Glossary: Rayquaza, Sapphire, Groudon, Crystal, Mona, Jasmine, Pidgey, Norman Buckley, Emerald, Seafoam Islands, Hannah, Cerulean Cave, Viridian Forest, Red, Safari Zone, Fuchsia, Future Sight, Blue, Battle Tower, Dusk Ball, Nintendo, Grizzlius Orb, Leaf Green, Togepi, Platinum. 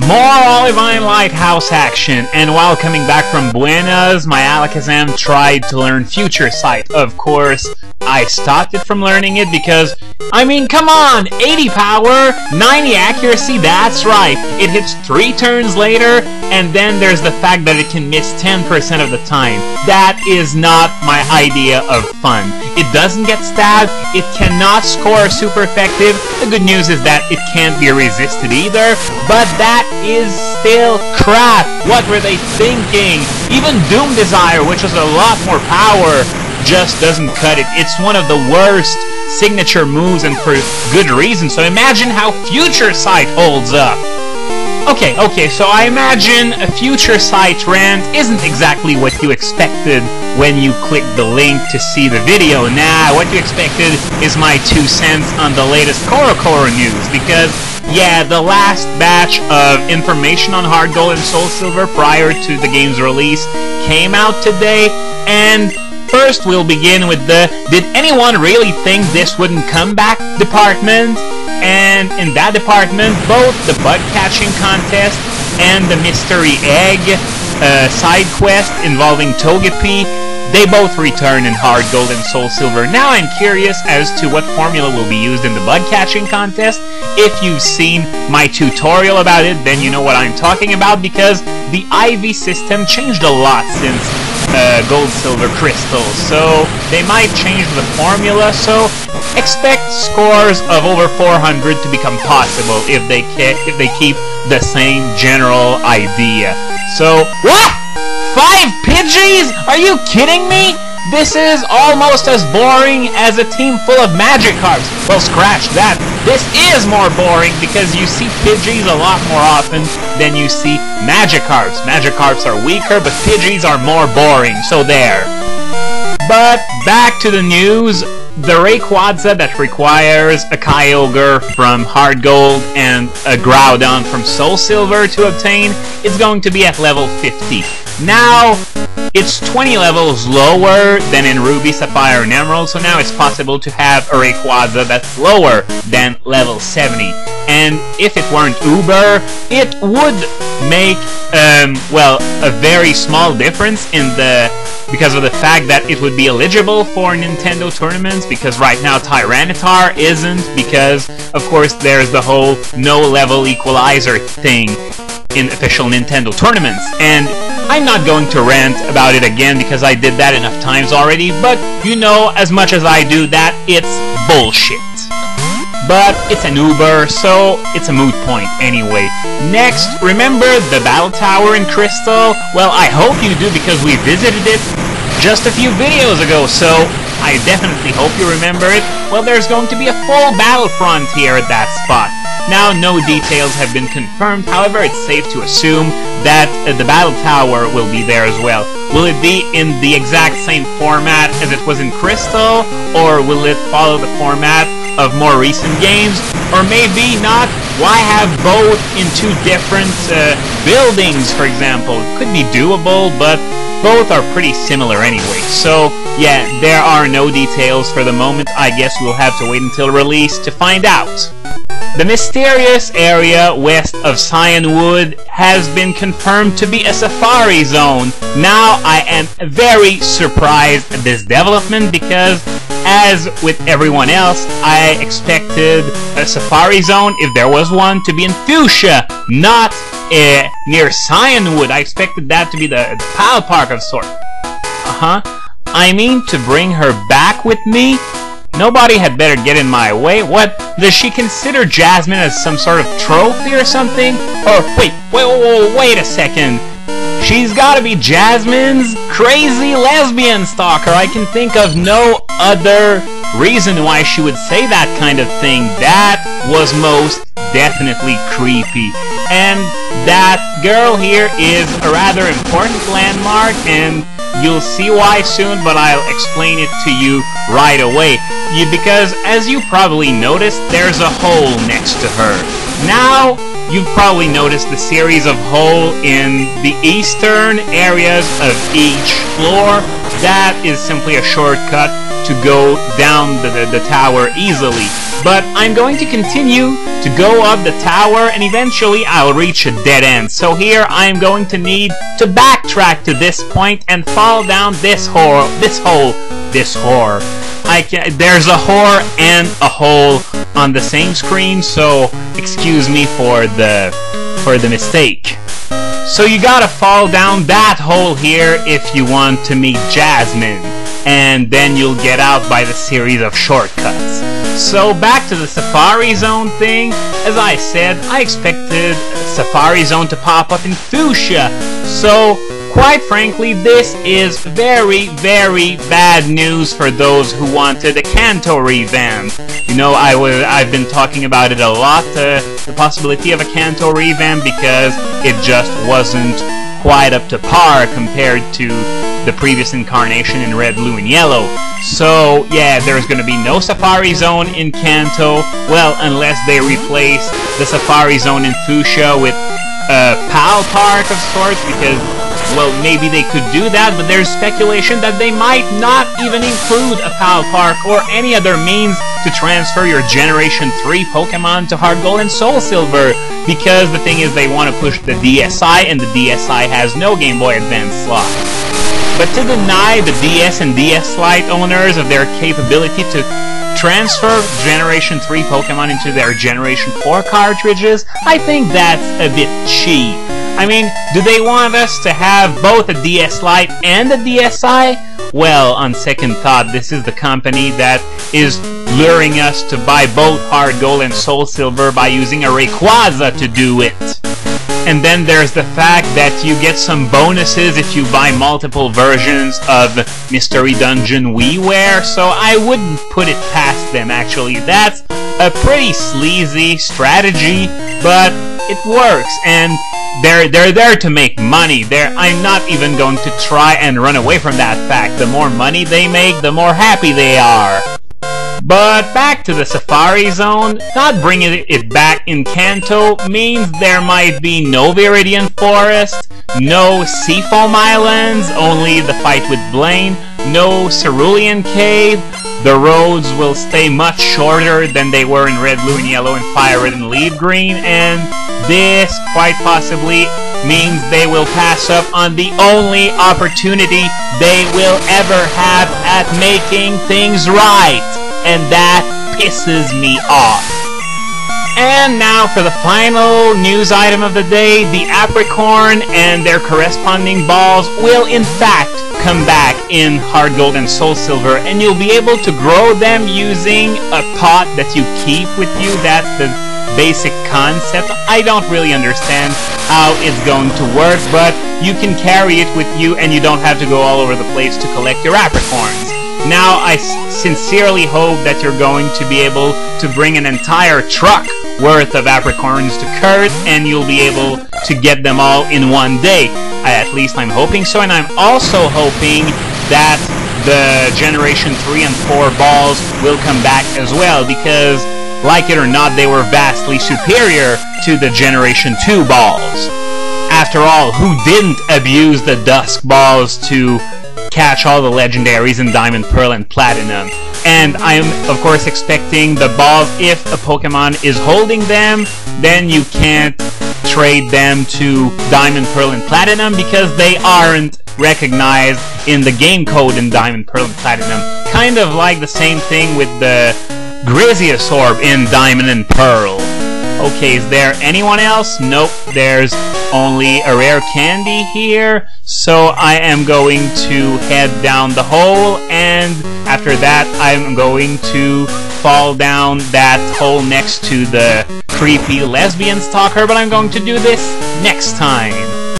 More Olivine Lighthouse action, and while coming back from Buenas, my Alakazam tried to learn Future Sight. Of course, I stopped it from learning it because, I mean, come on! 80 power, 90 accuracy, that's right! It hits 3 turns later, and then there's the fact that it can miss 10% of the time. That is not my idea of fun. It doesn't get stabbed, it cannot score super effective. The good news is that it can't be resisted either, but that is still crap. What were they thinking? Even Doom Desire, which was a lot more power, just doesn't cut it. It's one of the worst signature moves, and for good reason. So imagine how Future Sight holds up. Okay, so I imagine a Future Sight rant isn't exactly what you expected when you clicked the link to see the video. Nah, what you expected is my 2 cents on the latest Coro Coro news, because yeah, the last batch of information on HeartGold and Soul Silver prior to the game's release came out today, and first we'll begin with the "Did anyone really think this wouldn't come back?" department. And in that department, both the bug catching contest and the mystery egg side quest involving Togepi, they both return in HeartGold and Soul Silver. Now I'm curious as to what formula will be used in the bug catching contest. If you've seen my tutorial about it, then you know what I'm talking about, because the IV system changed a lot since Gold, Silver, Crystal, so they might change the formula, so expect scores of over 400 to become possible if they keep the same general idea. So, what? 5 Pidgeys? Are you kidding me? This is almost as boring as a team full of Magikarps. Well, scratch that. This is more boring because you see Pidgeys a lot more often than you see Magikarps. Magikarps are weaker, but Pidgeys are more boring, so there. But back to the news, the Rayquaza that requires a Kyogre from HeartGold and a Groudon from Soul Silver to obtain is going to be at level 50. Now, it's 20 levels lower than in Ruby, Sapphire, and Emerald, so now it's possible to have a Rayquaza that's lower than level 70. And if it weren't Uber, it would make, well, a very small difference in the... because of the fact that it would be eligible for Nintendo tournaments, because right now Tyranitar isn't, because, of course, there's the whole no-level equalizer thing in official Nintendo tournaments, and I'm not going to rant about it again because I did that enough times already, but you know as much as I do that it's bullshit. But it's an Uber, so it's a moot point anyway. Next, remember the Battle Tower in Crystal? Well, I hope you do, because we visited it just a few videos ago, so I definitely hope you remember it. Well, there's going to be a full battle frontier at that spot. Now, no details have been confirmed, however, it's safe to assume that the Battle Tower will be there as well. Will it be in the exact same format as it was in Crystal, or will it follow the format of more recent games, or maybe not? Why have both in 2 different buildings, for example? It could be doable, but both are pretty similar anyway. So yeah, there are no details for the moment. I guess we'll have to wait until release to find out. The mysterious area west of Cyanwood has been confirmed to be a Safari Zone. Now I am very surprised at this development, because as with everyone else, I expected a Safari Zone, if there was one, to be in Fuchsia, not near Cyanwood. I expected that to be the Pal Park of sort. I mean, to bring her back with me? Nobody had better get in my way. What? Does she consider Jasmine as some sort of trophy or something? Or wait a second. She's gotta be Jasmine's crazy lesbian stalker. I can think of no other reason why she would say that kind of thing. That was most definitely creepy. And that girl here is a rather important landmark, and you'll see why soon, but I'll explain it to you right away. Because, as you probably noticed, there's a hole next to her. Now, you've probably noticed the series of holes in the eastern areas of each floor. That is simply a shortcut to go down the tower easily. but I'm going to continue to go up the tower and eventually I'll reach a dead end. So here I'm going to need to backtrack to this point and fall down this hole. There's a whore and a hole on the same screen, so excuse me for the mistake. So you gotta fall down that hole here if you want to meet Jasmine, and then you'll get out by the series of shortcuts. So back to the Safari Zone thing, as I said, I expected Safari Zone to pop up in Fuchsia, so quite frankly, this is very, very bad news for those who wanted a Kanto revamp. You know, I've been talking about it a lot, the possibility of a Kanto revamp, because it just wasn't quite up to par compared to the previous incarnation in Red, Blue, and Yellow. So, yeah, there's gonna be no Safari Zone in Kanto, well, unless they replace the Safari Zone in Fuchsia with Pal Park of sorts, because, well, maybe they could do that, but there's speculation that they might not even include a Pal Park or any other means to transfer your Generation 3 Pokemon to HeartGold and Soul Silver, because the thing is they want to push the DSi, and the DSi has no Game Boy Advance slot. But to deny the DS and DS Lite owners of their capability to transfer Generation 3 Pokemon into their Generation 4 cartridges, I think that's a bit cheap. I mean, do they want us to have both a DS Lite and a DSi? Well, on second thought, this is the company that is luring us to buy both HeartGold and Soul Silver by using a Rayquaza to do it. And then there's the fact that you get some bonuses if you buy multiple versions of Mystery Dungeon WiiWare, so I wouldn't put it past them, actually. That's a pretty sleazy strategy, but it works, and they're there to make money. I'm not even going to try and run away from that fact. The more money they make, the more happy they are. But back to the Safari Zone, not bringing it back in Kanto means there might be no Viridian Forest, no Seafoam Islands, only the fight with Blaine, no Cerulean Cave. The roads will stay much shorter than they were in Red, Blue, and Yellow, and Fire Red, and Leaf Green, and this quite possibly means they will pass up on the only opportunity they will ever have at making things right. And that pisses me off. And now for the final news item of the day, the Apricorn and their corresponding balls will in fact come back in HeartGold and Soul Silver, and you'll be able to grow them using a pot that you keep with you. That's the basic concept. I don't really understand how it's going to work, but you can carry it with you and you don't have to go all over the place to collect your Apricorns. Now, I sincerely hope that you're going to be able to bring an entire truck worth of Apricorns to Kurt, and you'll be able to get them all in one day. At least I'm hoping so, and I'm also hoping that the Generation 3 and 4 balls will come back as well, because, like it or not, they were vastly superior to the Generation 2 balls. After all, who didn't abuse the Dusk balls to catch all the legendaries in Diamond, Pearl, and Platinum? And I am, of course, expecting the balls. If a Pokemon is holding them, then you can't trade them to Diamond, Pearl, and Platinum because they aren't recognized in the game code in Diamond, Pearl, and Platinum. Kind of like the same thing with the Grizzlius Orb in Diamond and Pearl. Okay, is there anyone else? Nope, there's only a rare candy here, so I am going to head down the hole, and after that I'm going to fall down that hole next to the creepy lesbian stalker, but I'm going to do this next time.